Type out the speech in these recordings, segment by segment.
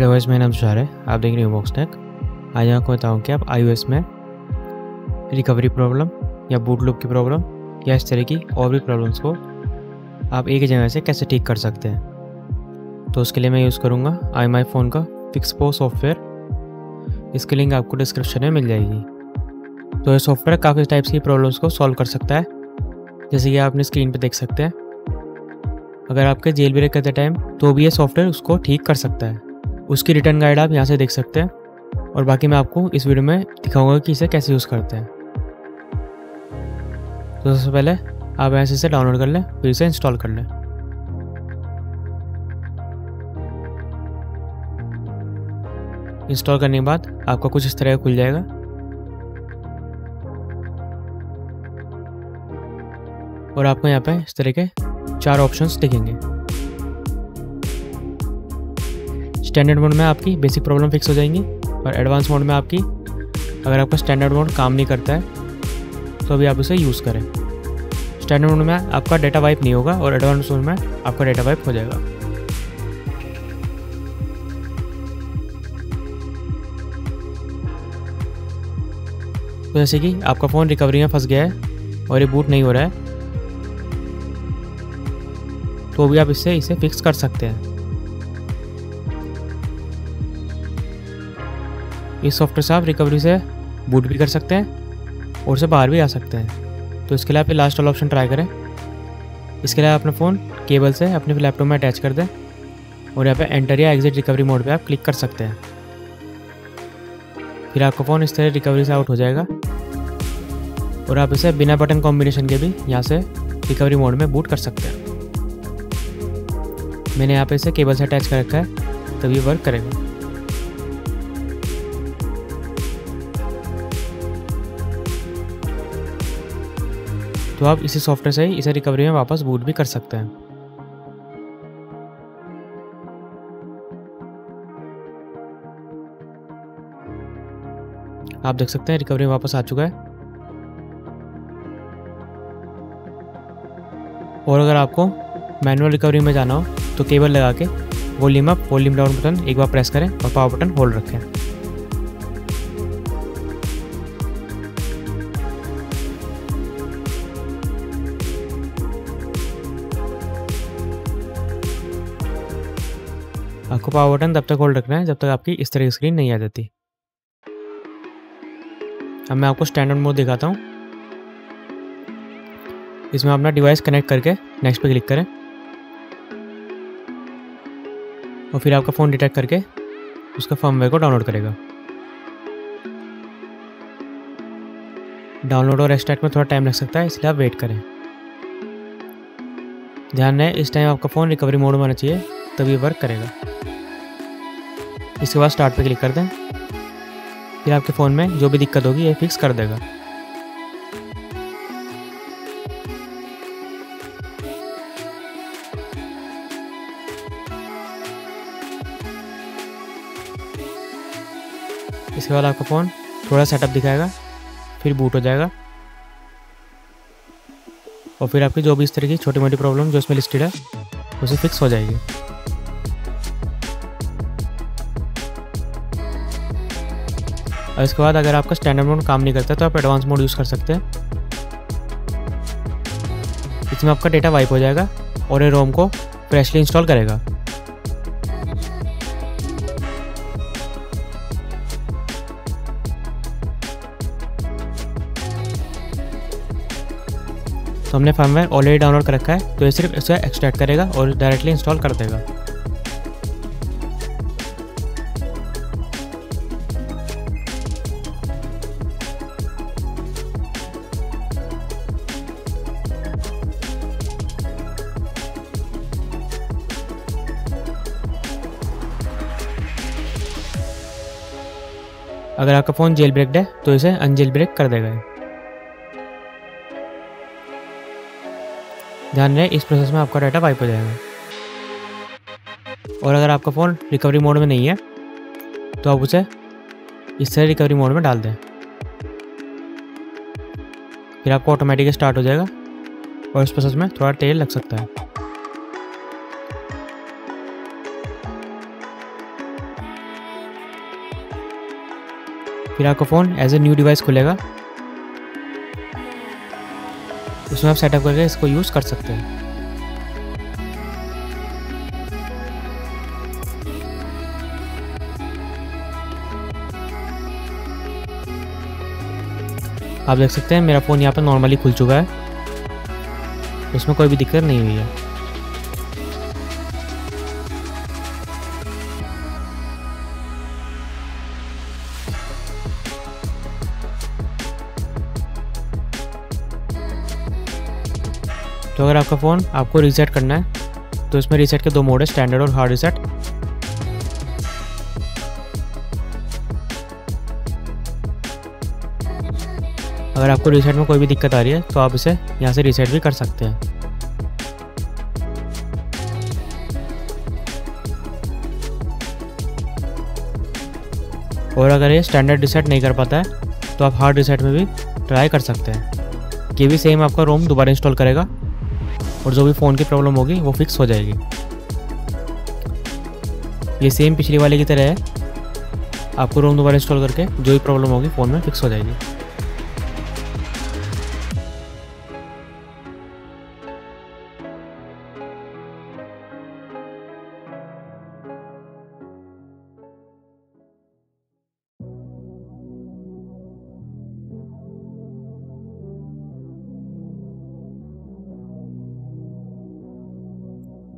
Hello guys, मेरा नाम तुषार है। आप देख रहे हैं UBox Tech। आज मैं आपको बताऊँ कि आप iOS में रिकवरी प्रॉब्लम या बूट लूप की प्रॉब्लम या इस तरह की और भी प्रॉब्लम्स को आप एक ही जगह से कैसे ठीक कर सकते हैं। तो उसके लिए मैं यूज़ करूँगा iMyFone का फिक्सपो सॉफ्टवेयर। इसकी लिंक आपको डिस्क्रिप्शन में मिल जाएगी। तो ये सॉफ्टवेयर काफ़ी टाइप्स की प्रॉब्लम्स को सॉल्व कर सकता है, जैसे कि आपने स्क्रीन पर देख सकते हैं। अगर आपके जेल ब्रेक करते टाइम तो भी ये सॉफ्टवेयर उसको ठीक कर सकता है। उसकी रिटर्न गाइड आप यहाँ से देख सकते हैं, और बाकी मैं आपको इस वीडियो में दिखाऊंगा कि इसे कैसे यूज़ करते हैं। तो सबसे पहले आप यहाँ से इसे डाउनलोड कर लें, फिर इसे इंस्टॉल कर लें। इंस्टॉल करने के बाद आपका कुछ इस तरह का खुल जाएगा। और आपको यहाँ पे इस तरह के चार ऑप्शंस दिखेंगे। स्टैंडर्ड मोड में आपकी बेसिक प्रॉब्लम फिक्स हो जाएंगी, और एडवांस मोड में आपकी, अगर आपका स्टैंडर्ड मोड काम नहीं करता है तो अभी आप उसे यूज़ करें। स्टैंडर्ड मोड में आपका डेटा वाइप नहीं होगा, और एडवांस मोड में आपका डेटा वाइप हो जाएगा। तो जैसे कि आपका फ़ोन रिकवरी में फंस गया है और ये बूट नहीं हो रहा है, तो भी आप इससे इसे फिक्स कर सकते हैं। इस सॉफ्टवेयर से आप रिकवरी से बूट भी कर सकते हैं और से बाहर भी आ सकते हैं। तो इसके लिए आप लास्ट वाला ऑप्शन ट्राई करें। इसके लिए आप अपना फ़ोन केबल से अपने लैपटॉप में अटैच कर दें, और यहाँ पे एंटर या एग्जिट रिकवरी मोड पे आप क्लिक कर सकते हैं। फिर आपका फ़ोन इस तरह रिकवरी से आउट हो जाएगा, और आप इसे बिना बटन कॉम्बिनेशन के भी यहाँ से रिकवरी मोड में बूट कर सकते हैं। मैंने यहाँ पर इसे केबल से अटैच कर रखा है, तभी वर्क करेगा। तो आप इसी सॉफ्टवेयर से ही इसे रिकवरी में वापस बूट भी कर सकते हैं। आप देख सकते हैं रिकवरी में वापस आ चुका है। और अगर आपको मैनुअल रिकवरी में जाना हो तो केबल लगा के volume up volume down button एक बार प्रेस करें, और पावर बटन होल्ड रखें। आपको पावर बटन तब तक होल्ड रखना है जब तक आपकी इस तरह की स्क्रीन नहीं आ जाती। अब मैं आपको स्टैंडर्ड मोड दिखाता हूँ। इसमें अपना डिवाइस कनेक्ट करके नेक्स्ट पे क्लिक करें, और फिर आपका फ़ोन डिटेक्ट करके उसका फर्मवेयर को डाउनलोड करेगा। डाउनलोड और एक्सट्रैक्ट में थोड़ा टाइम लग सकता है, इसलिए आप वेट करें। ध्यान रहे इस टाइम आपका फ़ोन रिकवरी मोड में होना चाहिए, तभी वर्क करेगा। इसके बाद स्टार्ट पे क्लिक कर दें, फिर आपके फ़ोन में जो भी दिक्कत होगी ये फिक्स कर देगा। इसके बाद आपका फ़ोन थोड़ा सेटअप दिखाएगा, फिर बूट हो जाएगा, और फिर आपकी जो भी इस तरह की छोटी मोटी प्रॉब्लम जो इसमें लिस्टेड है उसे फिक्स हो जाएगी। और इसके बाद अगर आपका स्टैंडर्ड मोड काम नहीं करता तो आप एडवांस मोड यूज़ कर सकते हैं। इसमें आपका डेटा वाइप हो जाएगा, और ये रोम को फ्रेशली इंस्टॉल करेगा। तो हमने फर्मवेयर ऑलरेडी डाउनलोड कर रखा है, तो ये सिर्फ इसे एक्सट्रैक्ट करेगा और डायरेक्टली इंस्टॉल कर देगा। अगर आपका फ़ोन जेल ब्रेक्ड है तो इसे अनजेल ब्रेक कर देगा। ध्यान रहे इस प्रोसेस में आपका डाटा वाइप हो जाएगा। और अगर आपका फ़ोन रिकवरी मोड में नहीं है तो आप उसे इस तरह रिकवरी मोड में डाल दें, फिर आपको ऑटोमेटिक स्टार्ट हो जाएगा। और इस प्रोसेस में थोड़ा टाइम लग सकता है। फिर आपका phone as a new device खुलेगा, उसमें आप सेटअप करके इसको यूज़ कर सकते हैं। आप देख सकते हैं मेरा फ़ोन यहाँ पर नॉर्मली खुल चुका है, इसमें कोई भी दिक्कत नहीं हुई है। तो अगर आपका फ़ोन आपको रीसेट करना है तो इसमें रीसेट के दो मोड है, स्टैंडर्ड और हार्ड रीसेट। अगर आपको रीसेट में कोई भी दिक्कत आ रही है तो आप इसे यहाँ से रीसेट भी कर सकते हैं। और अगर ये स्टैंडर्ड रीसेट नहीं कर पाता है तो आप हार्ड रीसेट में भी ट्राई कर सकते हैं, कि भी सेम आपका रोम दोबारा इंस्टॉल करेगा और जो भी फ़ोन की प्रॉब्लम होगी वो फिक्स हो जाएगी। ये सेम पिछली वाले की तरह है, आपको रोम दोबारा इंस्टॉल करके जो भी प्रॉब्लम होगी फ़ोन में फिक्स हो जाएगी।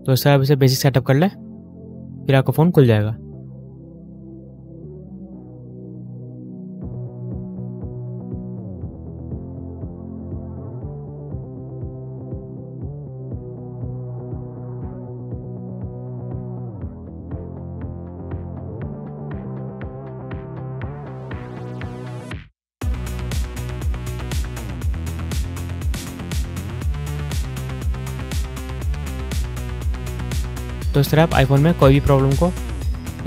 तो इससे आप इसे बेसिक सेटअप कर लें, फिर आपका फ़ोन खुल जाएगा। तो इस तरह आप आईफोन में कोई भी प्रॉब्लम को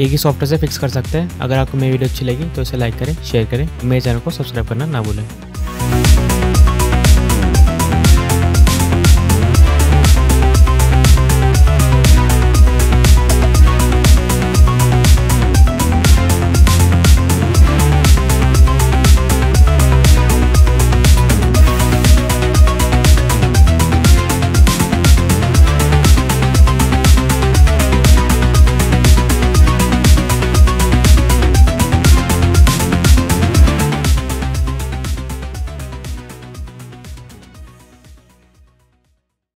एक ही सॉफ्टवेयर से फिक्स कर सकते हैं। अगर आपको मेरी वीडियो अच्छी लगी तो इसे लाइक करें, शेयर करें, मेरे चैनल को सब्सक्राइब करना ना भूलें।